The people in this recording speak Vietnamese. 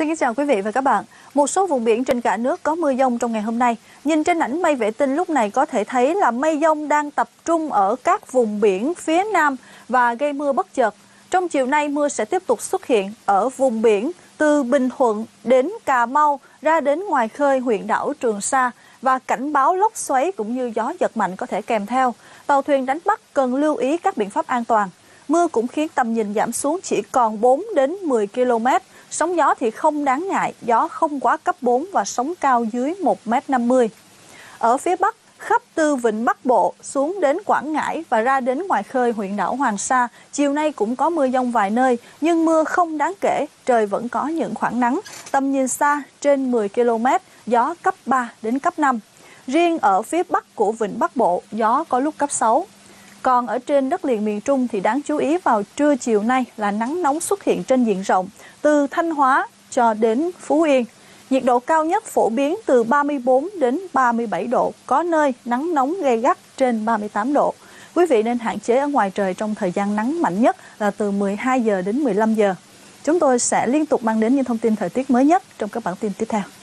Xin kính chào quý vị và các bạn. Một số vùng biển trên cả nước có mưa dông trong ngày hôm nay. Nhìn trên ảnh mây vệ tinh lúc này có thể thấy là mây dông đang tập trung ở các vùng biển phía Nam và gây mưa bất chợt. Trong chiều nay mưa sẽ tiếp tục xuất hiện ở vùng biển từ Bình Thuận đến Cà Mau ra đến ngoài khơi huyện đảo Trường Sa và cảnh báo lốc xoáy cũng như gió giật mạnh có thể kèm theo. Tàu thuyền đánh bắt cần lưu ý các biện pháp an toàn. Mưa cũng khiến tầm nhìn giảm xuống chỉ còn 4 đến 10 km. Sóng gió thì không đáng ngại, gió không quá cấp 4 và sóng cao dưới 1,50 m. Ở phía Bắc, khắp từ Vịnh Bắc Bộ xuống đến Quảng Ngãi và ra đến ngoài khơi huyện đảo Hoàng Sa, chiều nay cũng có mưa dông vài nơi, nhưng mưa không đáng kể, trời vẫn có những khoảng nắng, tầm nhìn xa trên 10 km, gió cấp 3 đến cấp 5. Riêng ở phía Bắc của Vịnh Bắc Bộ, gió có lúc cấp 6. Còn ở trên đất liền miền Trung thì đáng chú ý vào trưa chiều nay là nắng nóng xuất hiện trên diện rộng, từ Thanh Hóa cho đến Phú Yên. Nhiệt độ cao nhất phổ biến từ 34 đến 37 độ, có nơi nắng nóng gay gắt trên 38 độ. Quý vị nên hạn chế ở ngoài trời trong thời gian nắng mạnh nhất là từ 12 giờ đến 15 giờ. Chúng tôi sẽ liên tục mang đến những thông tin thời tiết mới nhất trong các bản tin tiếp theo.